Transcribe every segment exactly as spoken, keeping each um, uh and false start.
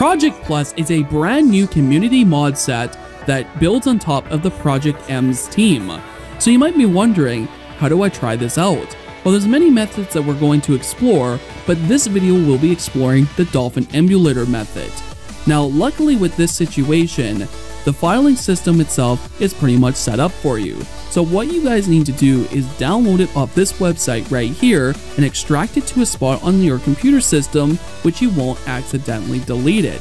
Project Plus is a brand new community mod set that builds on top of the Project M's team. So you might be wondering, how do I try this out? Well, there's many methods that we're going to explore, but this video will be exploring the Dolphin Emulator method. Now, luckily with this situation, the filing system itself is pretty much set up for you. So what you guys need to do is download it off this website right here and extract it to a spot on your computer system which you won't accidentally delete it.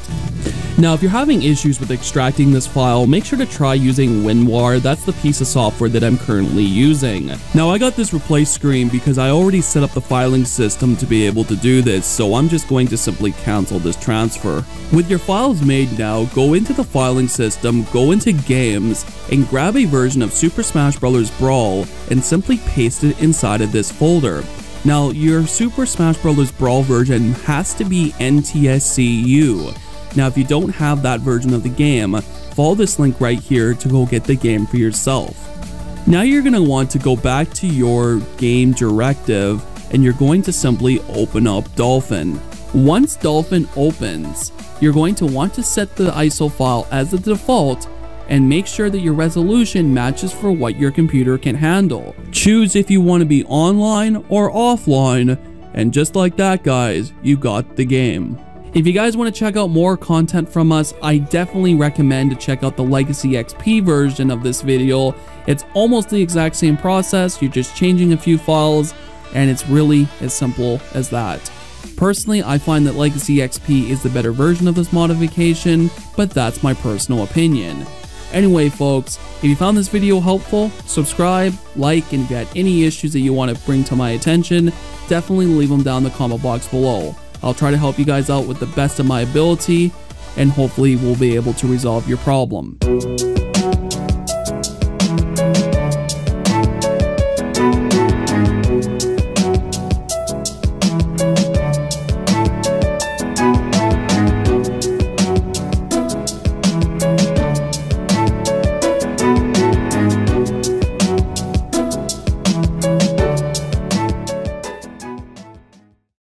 Now, if you're having issues with extracting this file, make sure to try using WinRAR. That's the piece of software that I'm currently using. Now, I got this replace screen because I already set up the filing system to be able to do this, so I'm just going to simply cancel this transfer. With your files made now, go into the filing system, go into games and grab a version of Super Smash Bros. Brawl and simply paste it inside of this folder. Now, your Super Smash Bros. Brawl version has to be N T S C U. Now, if you don't have that version of the game, follow this link right here to go get the game for yourself. Now you're going to want to go back to your game directive and you're going to simply open up Dolphin. Once Dolphin opens, you're going to want to set the I S O file as the default and make sure that your resolution matches for what your computer can handle. Choose if you want to be online or offline, and just like that, guys, you got the game. If you guys want to check out more content from us, I definitely recommend to check out the Legacy X P version of this video. It's almost the exact same process, you're just changing a few files, and it's really as simple as that. Personally, I find that Legacy X P is the better version of this modification, but that's my personal opinion. Anyway folks, if you found this video helpful, subscribe, like, and if you had any issues that you want to bring to my attention, definitely leave them down in the comment box below. I'll try to help you guys out with the best of my ability, and hopefully we'll be able to resolve your problem.